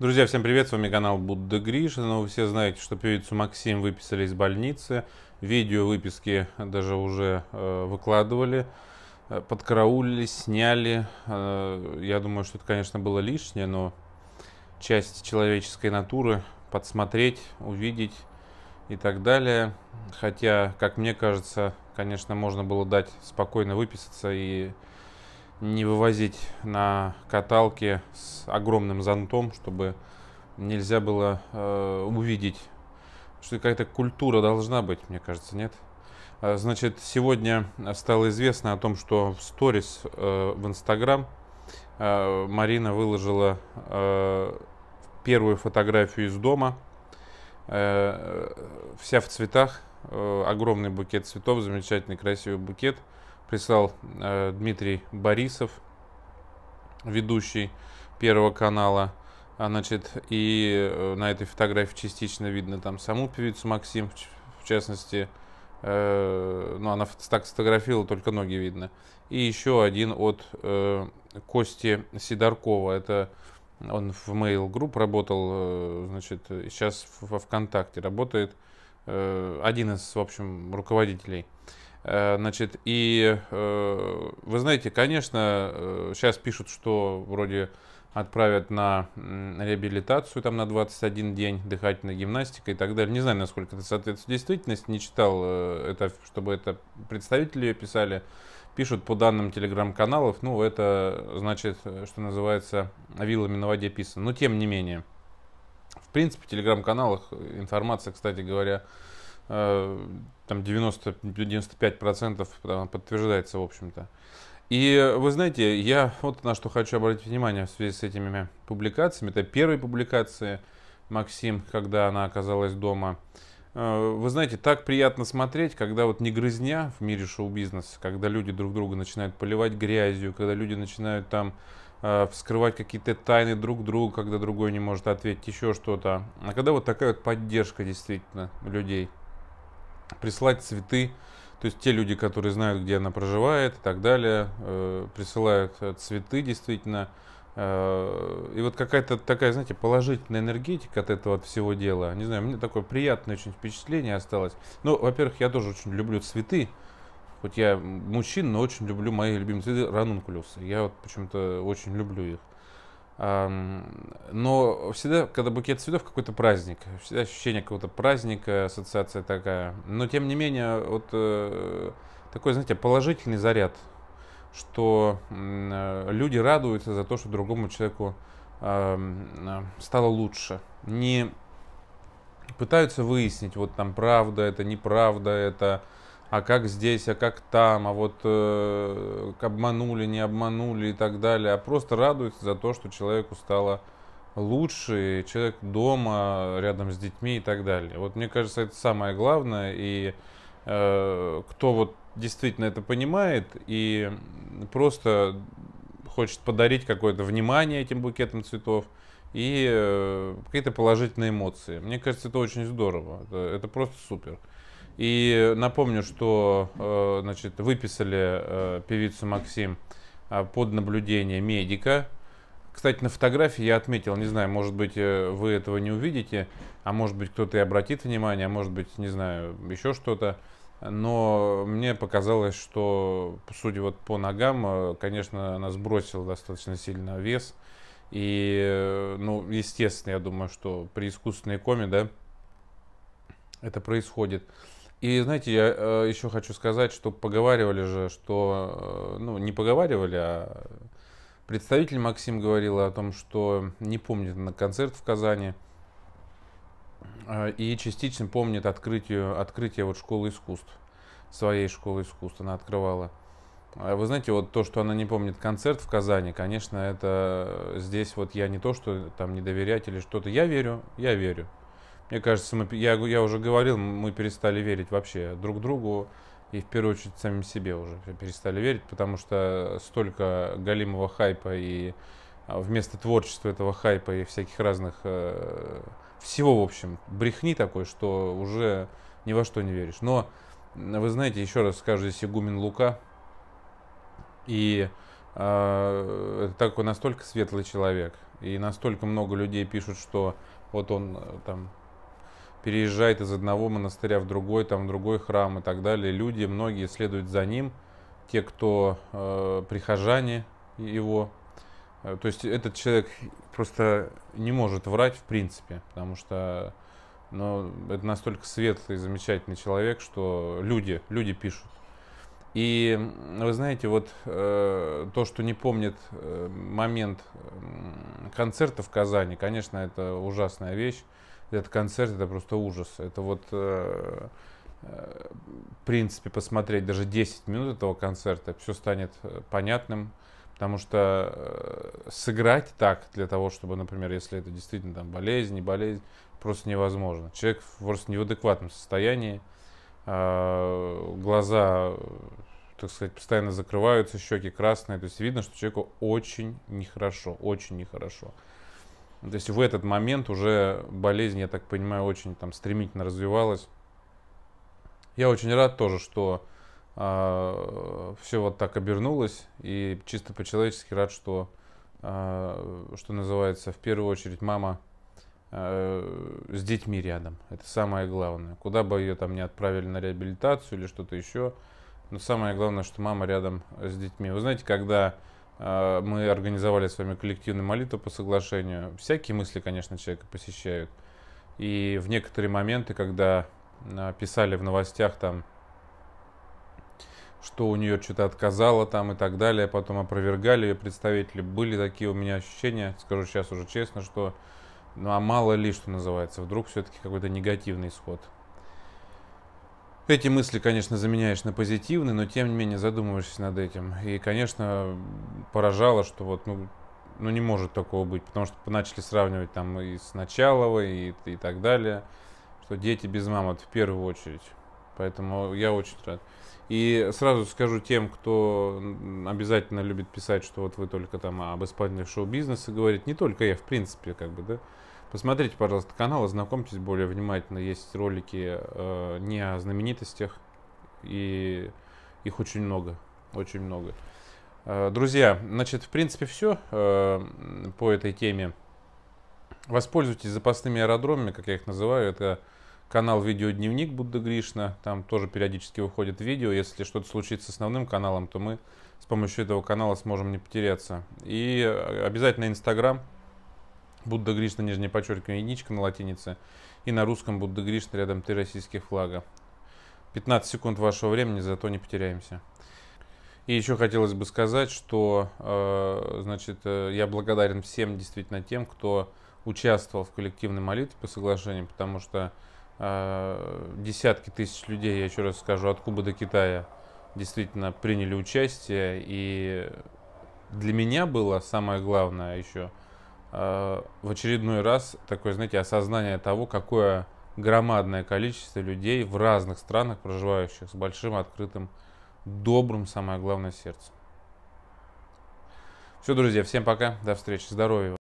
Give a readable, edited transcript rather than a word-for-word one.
Друзья, всем привет, с вами канал Будда Гришна. Ну, вы все знаете, что певицу Максим выписали из больницы. Видео выписки даже уже выкладывали, подкараулили, сняли. Я думаю, что это, конечно, было лишнее, но часть человеческой натуры подсмотреть, увидеть и так далее. Хотя, как мне кажется, конечно, можно было дать спокойно выписаться и не вывозить на каталке с огромным зонтом, чтобы нельзя было увидеть, что какая-то культура должна быть, мне кажется, нет? Значит, сегодня стало известно о том, что в сторис в Инстаграм Марина выложила первую фотографию из дома, вся в цветах, огромный букет цветов, замечательный красивый букет. Прислал Дмитрий Борисов, ведущий Первого канала. Значит, и на этой фотографии частично видно там саму певицу Максим, в частности, ну, она так сфотографировала, только ноги видно. И еще один от Кости Сидоркова. Это он в Mail Group работал, значит, сейчас во ВКонтакте работает. Один из, в общем, руководителей. Значит, и вы знаете, конечно, сейчас пишут, что вроде отправят на реабилитацию там на 21 день, дыхательная гимнастика и так далее. Не знаю, насколько это соответствует действительности, не читал это, чтобы это представители писали. Пишут по данным телеграм-каналов, ну это значит, что называется, вилами на воде писано. Но тем не менее, в принципе, в телеграм-каналах информация, кстати говоря, там 90-95% подтверждается, в общем-то. И вы знаете, я вот на что хочу обратить внимание в связи с этими публикациями. Это первые публикации Максим, когда она оказалась дома. Вы знаете, так приятно смотреть, когда вот не грызня в мире шоу-бизнеса, когда люди друг друга начинают поливать грязью, когда люди начинают там вскрывать какие-то тайны друг друга, когда другой не может ответить, еще что-то. А когда вот такая вот поддержка действительно людей. Прислать цветы, то есть те люди, которые знают, где она проживает и так далее, присылают цветы действительно. И вот какая-то такая, знаете, положительная энергетика от этого от всего дела. Не знаю, мне такое приятное очень впечатление осталось. Ну, во-первых, я тоже очень люблю цветы. Хоть я мужчина, но очень люблю мои любимые цветы ранункулюсы. Я вот почему-то очень люблю их. Но всегда, когда букет цветов, какой-то праздник, всегда ощущение какого-то праздника, ассоциация такая. Но тем не менее, вот такой, знаете, положительный заряд, что люди радуются за то, что другому человеку стало лучше. Не пытаются выяснить, вот там правда это, неправда это, а как здесь, а как там, а вот обманули, не обманули и так далее. А просто радуется за то, что человеку стало лучше, человек дома, рядом с детьми и так далее. Вот мне кажется, это самое главное. И кто вот действительно это понимает и просто хочет подарить какое-то внимание этим букетом цветов и какие-то положительные эмоции. Мне кажется, это очень здорово, это просто супер. И напомню, что значит, выписали певицу Максим под наблюдение медика. Кстати, на фотографии я отметил, не знаю, может быть, вы этого не увидите, а может быть, кто-то и обратит внимание, а может быть, не знаю, еще что-то. Но мне показалось, что, судя вот по ногам, конечно, она сбросила достаточно сильно вес. И, ну, естественно, я думаю, что при искусственной коме, да, это происходит. И, знаете, я еще хочу сказать, что поговаривали же, что... Ну, не поговаривали, а представитель Максим говорил о том, что не помнит на концерт в Казани и частично помнит открытие вот школы искусств, своей школы искусств она открывала. Вы знаете, вот то, что она не помнит концерт в Казани, конечно, это здесь вот я не то, что там не доверять или что-то. Я верю. Мне кажется, я уже говорил, мы перестали верить вообще друг другу и в первую очередь самим себе уже перестали верить, потому что столько галимого хайпа и вместо творчества этого хайпа и всяких разных, всего, в общем, брехни такой, что уже ни во что не веришь. Но, вы знаете, еще раз скажу, здесь Игумен Лука, и это такой настолько светлый человек. И настолько много людей пишут, что вот он там переезжает из одного монастыря в другой, там в другой храм и так далее. Люди, многие следуют за ним, те, кто прихожане его. То есть этот человек просто не может врать в принципе, потому что это настолько светлый, замечательный человек, что люди пишут. И вы знаете, вот то, что не помнит момент концерта в Казани, конечно, это ужасная вещь. Этот концерт — это просто ужас. Это вот, в принципе, посмотреть даже 10 минут этого концерта, все станет понятным. Потому что сыграть так для того, чтобы, например, если это действительно там болезнь, не болезнь, просто невозможно. Человек просто не в адекватном состоянии. Глаза, так сказать, постоянно закрываются, щеки красные. То есть видно, что человеку очень нехорошо, очень нехорошо. То есть в этот момент уже болезнь, я так понимаю, очень там стремительно развивалась. Я очень рад тоже, что все вот так обернулось. И чисто по-человечески рад, что, что называется, в первую очередь мама с детьми рядом. Это самое главное. Куда бы ее там не отправили на реабилитацию или что-то еще, но самое главное, что мама рядом с детьми. Вы знаете, когда мы организовали с вами коллективную молитву по соглашению, всякие мысли, конечно, человека посещают. И в некоторые моменты, когда писали в новостях там, что у нее что-то отказало там и так далее, потом опровергали ее представители, были такие у меня ощущения, скажу сейчас уже честно, что ну а мало ли, что называется, вдруг все-таки какой-то негативный исход. Эти мысли, конечно, заменяешь на позитивные, но тем не менее задумываешься над этим. И, конечно, поражало, что вот, ну не может такого быть, потому что начали сравнивать там и с Началовой, и так далее, что дети без мамы, это в первую очередь. Поэтому я очень рад. И сразу скажу тем, кто обязательно любит писать, что вот вы только там об исполнителях шоу-бизнеса говорите, не только я, в принципе, как бы, да. Посмотрите, пожалуйста, канал, ознакомьтесь более внимательно. Есть ролики не о знаменитостях, и их очень много, очень много. Друзья, значит, в принципе, все по этой теме. Воспользуйтесь запасными аэродромами, как я их называю, это... Канал «Видеодневник» Будда Гришна, там тоже периодически выходит видео. Если что-то случится с основным каналом, то мы с помощью этого канала сможем не потеряться. И обязательно Инстаграм Будда Гришна, нижнее подчеркивание, единичка на латинице. И на русском Будда Гришна, рядом три российских флага. 15 секунд вашего времени, зато не потеряемся. И еще хотелось бы сказать, что значит, я благодарен всем действительно тем, кто участвовал в коллективной молитве по соглашению, потому что десятки тысяч людей, я еще раз скажу, от Кубы до Китая действительно приняли участие. И для меня было самое главное еще в очередной раз такое, знаете, осознание того, какое громадное количество людей в разных странах, проживающих с большим, открытым, добрым, самое главное, сердцем. Все, друзья, всем пока, до встречи, здоровья.